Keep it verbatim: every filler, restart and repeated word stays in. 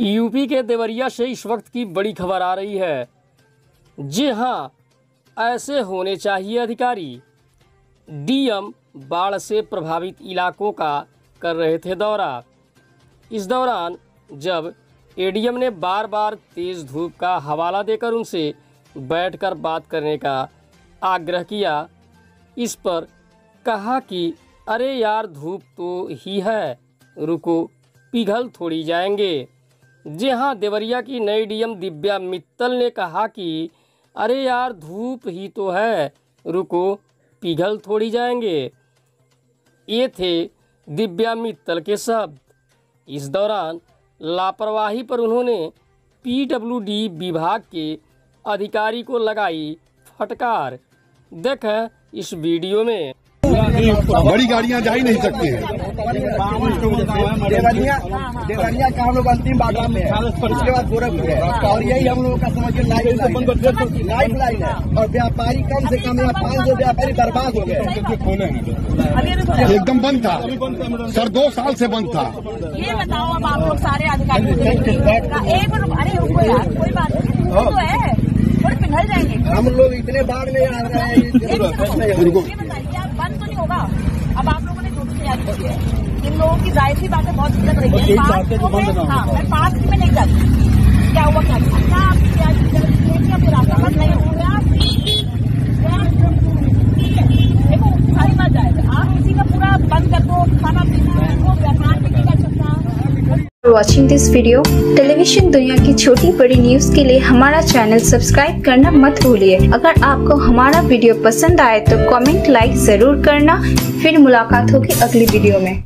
UP के देवरिया से इस वक्त की बड़ी खबर आ रही है। जी हाँ, ऐसे होने चाहिए अधिकारी। डीएम बाढ़ से प्रभावित इलाकों का कर रहे थे दौरा। इस दौरान जब एडीएम ने बार बार तेज़ धूप का हवाला देकर उनसे बैठकर बात करने का आग्रह किया, इस पर कहा कि अरे यार धूप तो ही है, रुको पिघल थोड़ी जाएंगे। जी हाँ, देवरिया की नई डीएम दिव्या मित्तल ने कहा कि अरे यार धूप ही तो है, रुको पिघल थोड़ी जाएंगे। ये थे दिव्या मित्तल के शब्द। इस दौरान लापरवाही पर उन्होंने पीडब्ल्यूडी विभाग के अधिकारी को लगाई फटकार। देखें इस वीडियो में। बड़ी गाड़ियां जा ही नहीं सकती हैं। देवरिया देवरिया का हम लोग अंतिम बाजार में है, उसके बाद गोरखपुर है, और यही हम लोगों का समझिए लाइफ लाइन है। और व्यापारी कम से कम पाँच सौ व्यापारी बर्बाद हो गए। एकदम बंद था सर, दो साल से बंद था। ये बताओ अब आप लोग सारे अधिकारी हम लोग इतने बाढ़ में आ रहे हैं, बंद तो नहीं होगा। अब आप लोगों ने छोटी तैयारी की है, इन लोगों की जाहिर सी बातें बहुत दिक्कत रहेगी। मैं पार्क में नहीं जाती, क्या हुआ क्या आपकी तैयारी, रास्ता बंद नहीं होगा। देखो सारी बात जाए, आप किसी का पूरा बंद कर दो, खाना पीना को व्यापार भी नहीं कर सकता। वॉचिंग दिस वीडियो, टेलीविजन दुनिया की छोटी बड़ी न्यूज के लिए हमारा चैनल सब्सक्राइब करना मत भूलिए। अगर आपको हमारा वीडियो पसंद आए तो कमेंट लाइक जरूर करना। फिर मुलाकात होगी अगली वीडियो में।